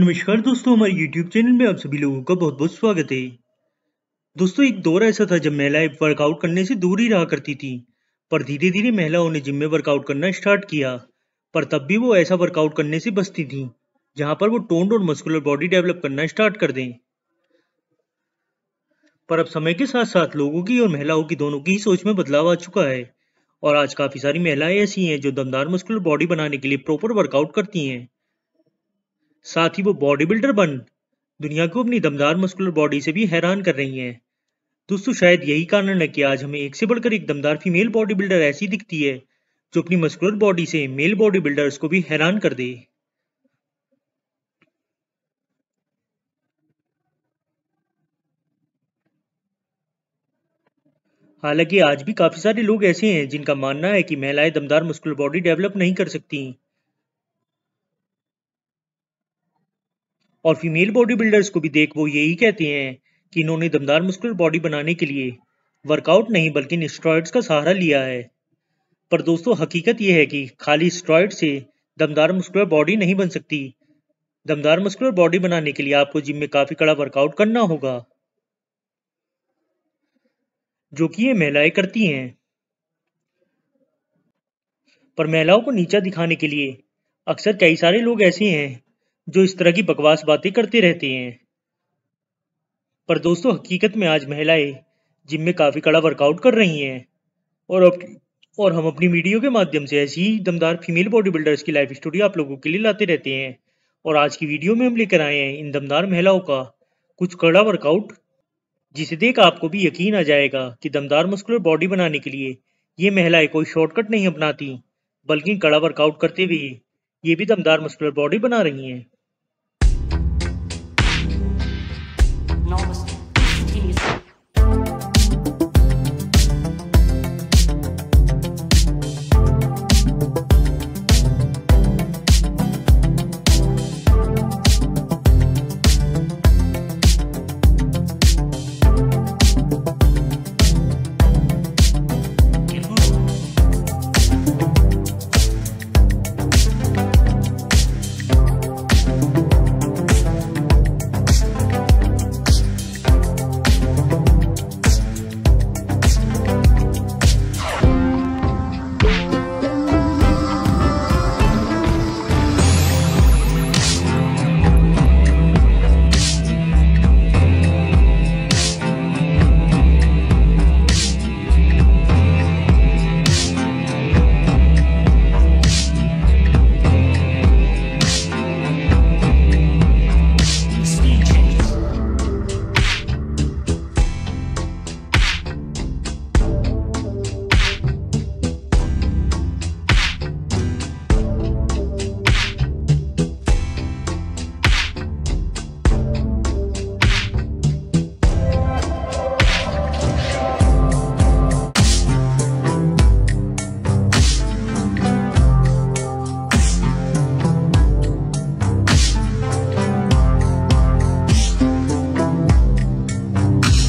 नमस्कार दोस्तों, हमारे YouTube चैनल में आप सभी लोगों का बहुत बहुत स्वागत है। दोस्तों, एक दौर ऐसा था जब महिलाएं वर्कआउट करने से दूर ही रहा करती थी, पर धीरे धीरे महिलाओं ने जिम में वर्कआउट करना स्टार्ट किया। पर तब भी वो ऐसा वर्कआउट करने से बचती थी जहां पर वो टोन्ड और मस्कुलर बॉडी डेवलप करना स्टार्ट कर दें। पर अब समय के साथ साथ लोगों की और महिलाओं की दोनों की ही सोच में बदलाव आ चुका है और आज काफ़ी सारी महिलाएं ऐसी हैं जो दमदार मस्कुलर बॉडी बनाने के लिए प्रॉपर वर्कआउट करती हैं। साथ ही वो बॉडी बिल्डर बन दुनिया को अपनी दमदार मस्कुलर बॉडी से भी हैरान कर रही हैं। दोस्तों, शायद यही कारण है कि आज हमें एक से बढ़कर एक दमदार फीमेल बॉडी बिल्डर ऐसी दिखती है जो अपनी मस्कुलर बॉडी से मेल बॉडी बिल्डर्स को भी हैरान कर दे। हालांकि आज भी काफी सारे लोग ऐसे हैं जिनका मानना है कि महिलाएं दमदार मस्कुलर बॉडी डेवलप नहीं कर सकती और फीमेल बॉडी बिल्डर्स को भी देख वो यही कहते हैं कि इन्होंने दमदार मस्कुलर बॉडी बनाने के लिए वर्कआउट नहीं बल्कि स्टेरॉइड्स का सहारा लिया है। पर दोस्तों, हकीकत यह है कि खाली स्टेरॉइड से दमदार मस्कुलर बॉडी नहीं बन सकती। दमदार मस्कुलर बॉडी बनाने के लिए आपको जिम में काफी कड़ा वर्कआउट करना होगा जो कि ये महिलाएं करती हैं। पर महिलाओं को नीचा दिखाने के लिए अक्सर कई सारे लोग ऐसे हैं जो इस तरह की बकवास बातें करते रहते हैं। पर दोस्तों, हकीकत में आज महिलाएं जिम में काफ़ी कड़ा वर्कआउट कर रही हैं और हम अपनी वीडियो के माध्यम से ऐसी ही दमदार फीमेल बॉडी बिल्डर्स की लाइफ स्टोरी आप लोगों के लिए लाते रहते हैं। और आज की वीडियो में हम लेकर आए हैं इन दमदार महिलाओं का कुछ कड़ा वर्कआउट जिसे देख आपको भी यकीन आ जाएगा कि दमदार मस्कुलर बॉडी बनाने के लिए ये महिलाएं कोई शॉर्टकट नहीं अपनाती बल्कि कड़ा वर्कआउट करते हुए ये भी दमदार मस्कुलर बॉडी बना रही हैं।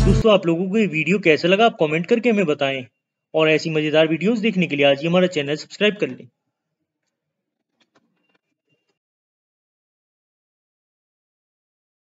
दोस्तों, आप लोगों को ये वीडियो कैसा लगा आप कमेंट करके हमें बताएं और ऐसी मजेदार वीडियोस देखने के लिए आज ही हमारा चैनल सब्सक्राइब कर लें।